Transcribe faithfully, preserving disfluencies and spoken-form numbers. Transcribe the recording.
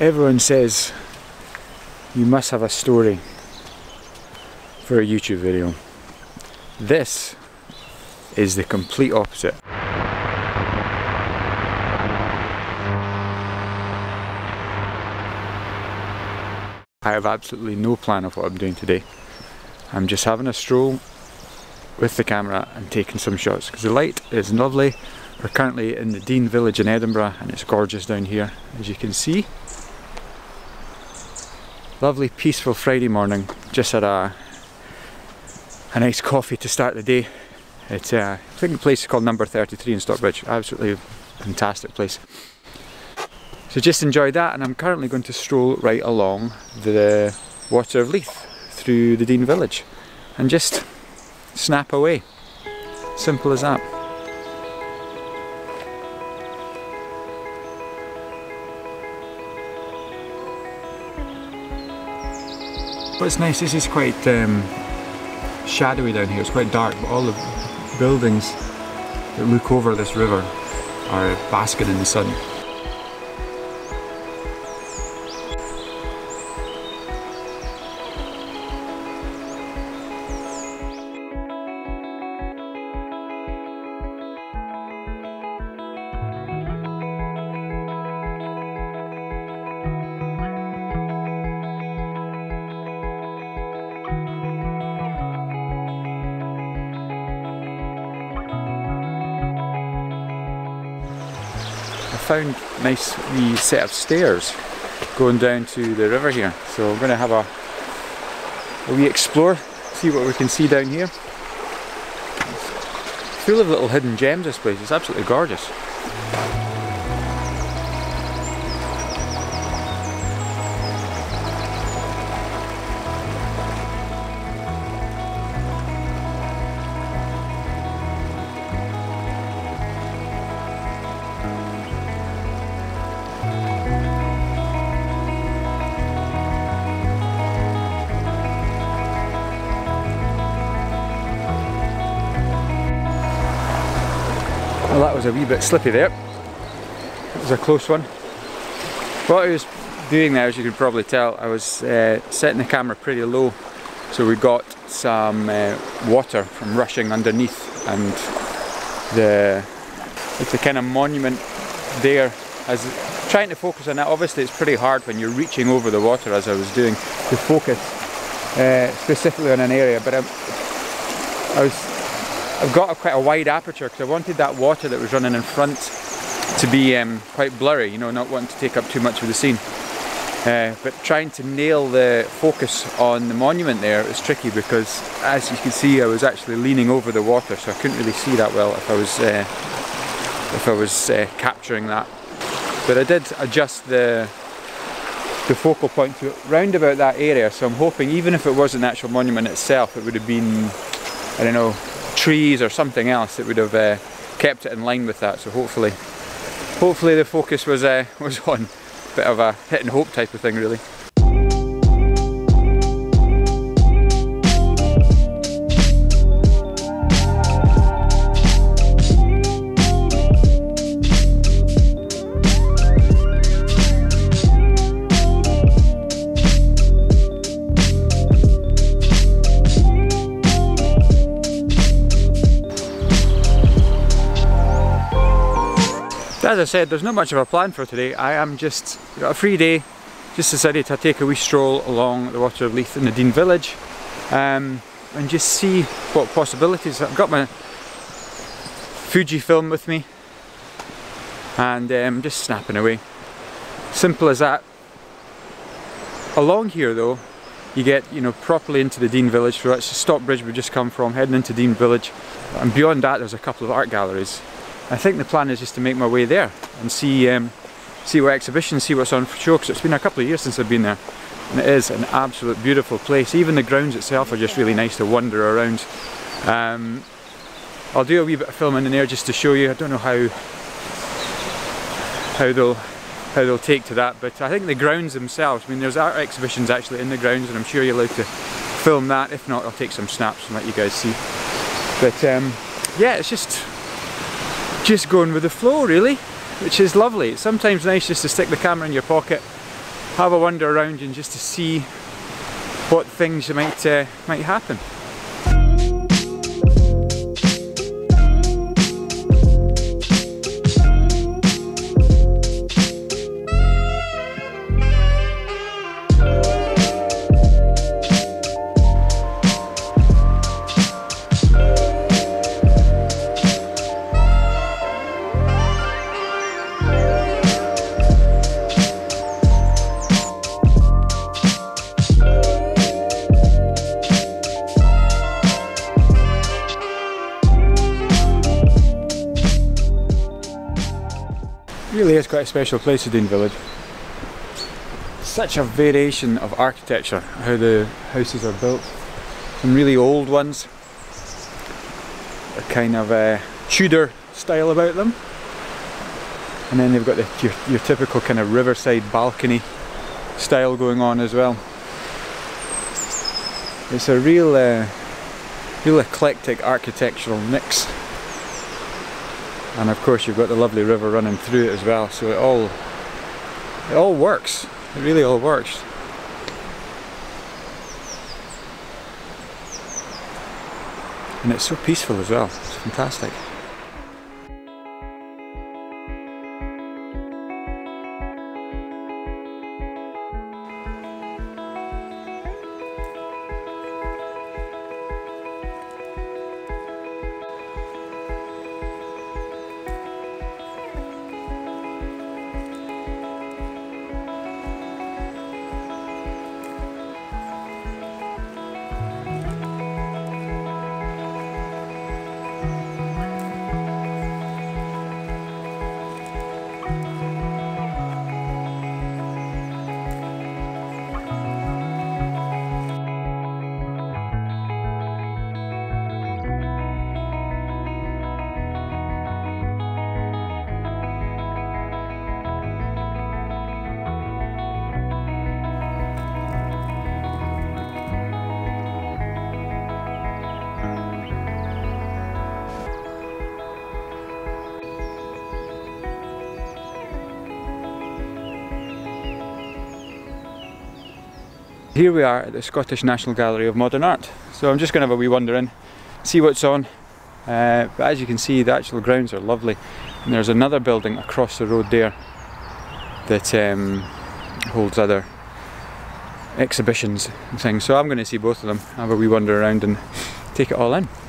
Everyone says you must have a story for a YouTube video. This is the complete opposite. I have absolutely no plan of what I'm doing today. I'm just having a stroll with the camera and taking some shots because the light is lovely. We're currently in the Dean Village in Edinburgh and it's gorgeous down here, as you can see. Lovely peaceful Friday morning. Just had a a nice coffee to start the day. It's uh, I think the place is called number thirty-three in Stockbridge. Absolutely fantastic place. So just enjoy that, and I'm currently going to stroll right along the Water of Leith through the Dean Village and just snap away. Simple as that. What's nice, this is quite um, shadowy down here, it's quite dark, but all the buildings that look over this river are basking in the sun. Found nice wee set of stairs going down to the river here, so I'm going to have a, a wee explore, see what we can see down here. It's full of little hidden gems, this place. It's absolutely gorgeous. Well, that was a wee bit slippy there. It was a close one. What I was doing there, as you can probably tell, I was uh, setting the camera pretty low, so we got some uh, water from rushing underneath, and the it's a kind of monument there. As trying to focus on that, obviously it's pretty hard when you're reaching over the water, as I was doing, to focus uh, specifically on an area. But I, I was. I've got a quite a wide aperture because I wanted that water that was running in front to be um, quite blurry, you know, not wanting to take up too much of the scene. Uh, but trying to nail the focus on the monument there was tricky because, as you can see, I was actually leaning over the water, so I couldn't really see that well if I was uh, if I was uh, capturing that. But I did adjust the the focal point to round about that area, so I'm hoping even if it wasn't the actual monument itself, it would have been, I don't know, trees or something else that would have uh, kept it in line with that. So hopefully, hopefully the focus was uh, was on. Bit of a hit and hope type of thing, really. As I said, there's not much of a plan for today. I am just, you know, a free day, just decided to take a wee stroll along the Water of Leith in the Dean Village um, and just see what possibilities. I've got my Fujifilm with me and I'm um, just snapping away. Simple as that. Along here though, you get, you know, properly into the Dean Village, so that's the Stockbridge we've just come from, heading into Dean Village, and beyond that there's a couple of art galleries. I think the plan is just to make my way there and see um, see what exhibitions, see what's on show, because it's been a couple of years since I've been there, and it is an absolute beautiful place. Even the grounds itself are just really nice to wander around. Um, I'll do a wee bit of filming in there just to show you. I don't know how how they'll how they'll take to that, but I think the grounds themselves, I mean, there's art exhibitions actually in the grounds, and I'm sure you'll like to film that. If not, I'll take some snaps and let you guys see. But um, yeah, it's just. Just going with the flow, really, which is lovely. It's sometimes nice just to stick the camera in your pocket have a wander around and just to see what things might uh, might happen. Really is quite a special place, Dean Village. Such a variation of architecture, how the houses are built. Some really old ones, a kind of uh, Tudor style about them, and then they've got the, your, your typical kind of riverside balcony style going on as well. It's a real, uh, real eclectic architectural mix. And of course you've got the lovely river running through it as well, so it all it all works. It really all works. And it's so peaceful as well. It's fantastic. Here we are at the Scottish National Gallery of Modern Art. So I'm just going to have a wee wander in, see what's on. Uh, but as you can see, the actual grounds are lovely. And there's another building across the road there that um, holds other exhibitions and things. So I'm going to see both of them, have a wee wander around and take it all in.